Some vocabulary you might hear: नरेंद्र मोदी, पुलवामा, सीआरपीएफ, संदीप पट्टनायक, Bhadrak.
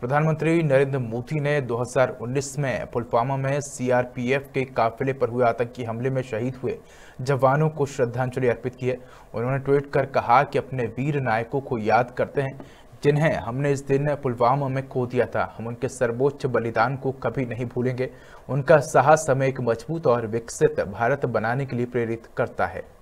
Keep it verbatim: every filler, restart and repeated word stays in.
प्रधानमंत्री नरेंद्र मोदी ने दो हज़ार उन्नीस में पुलवामा में सी आर पी एफ के काफिले पर हुए आतंकी हमले में शहीद हुए जवानों को श्रद्धांजलि अर्पित की है। उन्होंने ट्वीट कर कहा कि अपने वीर नायकों को याद करते हैं जिन्हें हमने इस दिन पुलवामा में खो दिया था। हम उनके सर्वोच्च बलिदान को कभी नहीं भूलेंगे। उनका साहस हमें एक मजबूत और विकसित भारत बनाने के लिए प्रेरित करता है।